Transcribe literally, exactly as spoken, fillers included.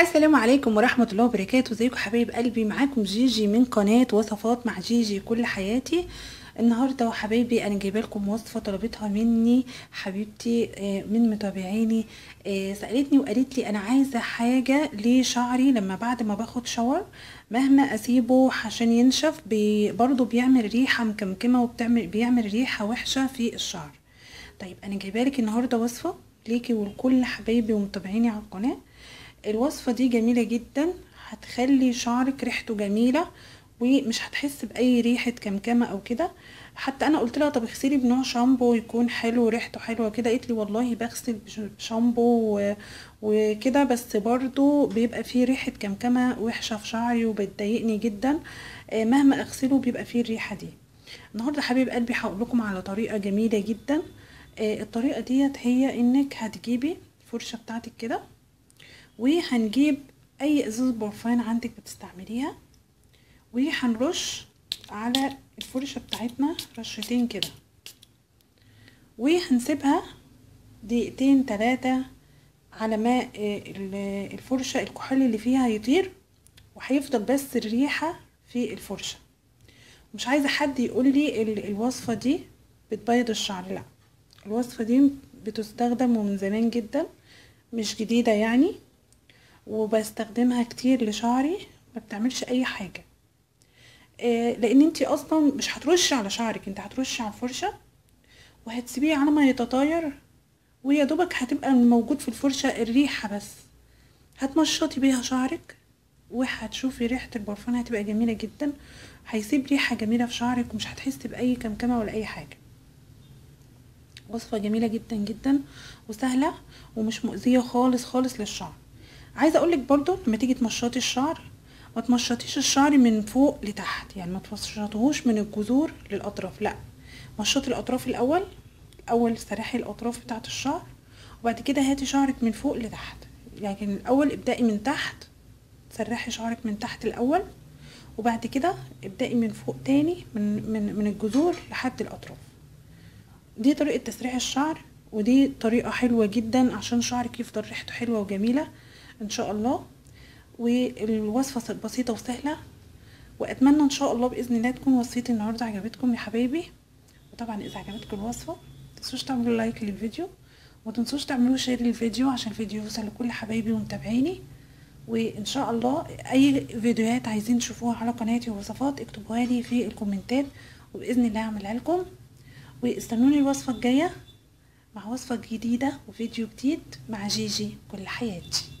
السلام عليكم ورحمه الله وبركاته. ازيكم حبايب قلبي؟ معاكم جيجي من قناه وصفات مع جيجي كل حياتي. النهارده وحبايبي انا جايبه لكم وصفه طلبتها مني حبيبتي من متابعيني، سالتني وقالت لي انا عايزه حاجه لشعري لما بعد ما باخد شاور، مهما اسيبه عشان ينشف برضه بيعمل ريحه مكمكمه وبتعمل بيعمل ريحه وحشه في الشعر. طيب انا جايبه لك النهارده وصفه ليكي ولكل حبايبي ومتابعيني على القناه. الوصفة دي جميلة جدا، هتخلي شعرك ريحته جميلة ومش هتحس باي ريحة كمكمة او كده. حتى انا قلت لها طب اغسلي بنوع شامبو يكون حلو ريحته حلوة كده، قالت لي والله بغسل بشامبو وكده بس برضو بيبقى فيه ريحة كمكمة وحشة في شعري وبتضايقني جدا، مهما اغسله بيبقى فيه الريحة دي. النهاردة حبيب قلبي هقول لكم على طريقة جميلة جدا. الطريقة ديت هي انك هتجيبي الفرشة بتاعتك كده، وهنجيب اي ازازة برفان عندك بتستعمليها، وهنرش على الفرشة بتاعتنا رشتين كده، وهنسيبها دقيقتين تلاتة على ما الفرشة الكحول اللي فيها يطير، وهيفضل بس الريحة في الفرشة. مش عايزة حد يقولي الوصفة دي بتبيض الشعر، لا، الوصفة دي بتستخدم ومن زمان جدا، مش جديدة يعني، وبستخدمها كتير لشعري، ما بتعملش اي حاجه. آه لان انتي اصلا مش هترشي على شعرك، انت هترشي على الفرشه وهتسيبيه على ما يتطاير، ويا دوبك هتبقى موجود في الفرشه الريحه بس، هتمشطي بيها شعرك وهتشوفي ريحه البرفان هتبقى جميله جدا، هيسيب ريحه جميله في شعرك ومش هتحسي باي كمكمه ولا اي حاجه. وصفه جميله جدا جدا وسهله ومش مؤذيه خالص خالص للشعر. عايزه اقولك برضو لما تيجي تمشطي الشعر ما تمشطيش الشعر من فوق لتحت، يعني ما تمشطهوش من الجذور للاطراف، لا، مشطي الاطراف الاول الاول استريحي الاطراف بتاعه الشعر، وبعد كده هاتي شعرك من فوق لتحت. يعني الاول ابدأي من تحت، سرحي شعرك من تحت الاول، وبعد كده ابدأي من فوق تاني من من من الجذور لحد الاطراف. دي طريقه تسريح الشعر، ودي طريقه حلوه جدا عشان شعرك يفضل ريحته حلوه وجميله ان شاء الله. والوصفه بسيطه وسهله، واتمنى ان شاء الله باذن الله تكون وصفتي النهارده عجبتكم يا حبايبي. وطبعا اذا عجبتكم الوصفه متنسوش تعملوا لايك للفيديو، ومتنسوش تعملوا شير للفيديو عشان الفيديو يوصل لكل حبايبي ومتابعيني. وان شاء الله اي فيديوهات عايزين تشوفوها على قناتي ووصفات اكتبوها لي في الكومنتات، وباذن الله هعملها لكم. واستنوني الوصفه الجايه مع وصفه جديده وفيديو جديد مع جيجي كل حياتي.